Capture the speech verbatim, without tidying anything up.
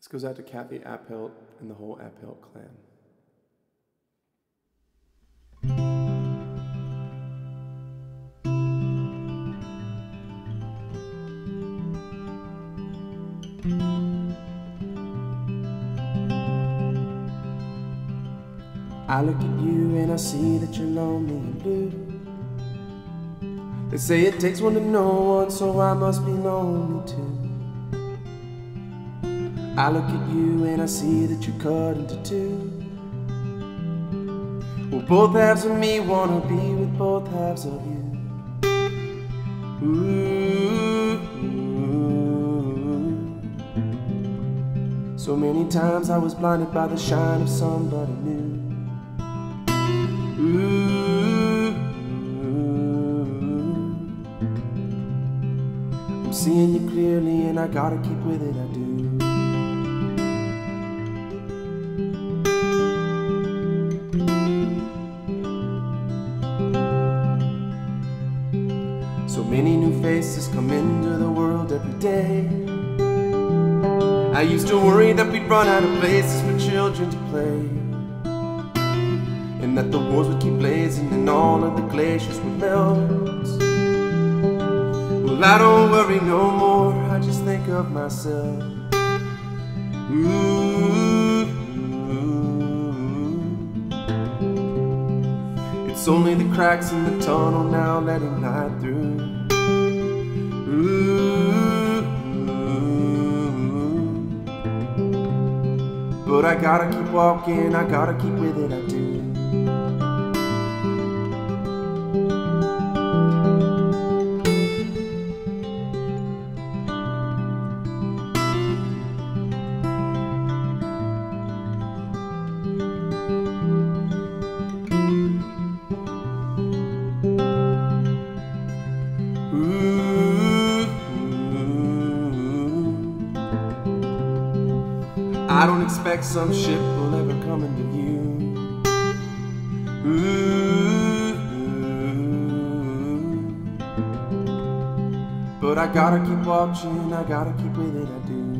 This goes out to Kathy Appelt and the whole Appelt clan. I look at you and I see that you're lonely and blue. They say it takes one to know one, so I must be lonely too. I look at you and I see that you're cut into two. Well, both halves of me wanna be with both halves of you. Ooh. So many times I was blinded by the shine of somebody new. I'm seeing you clearly and I gotta keep with it, I do. So many new faces come into the world every day. I used to worry that we'd run out of places for children to play, and that the wars would keep blazing and all of the glaciers would melt. I don't worry no more, I just think of myself. Ooh. It's only the cracks in the tunnel now letting light through. Ooh. But I gotta keep walking, I gotta keep with it, I do. I don't expect some ship will ever come into view. Ooh. But I gotta keep watching, I gotta keep with it, I do.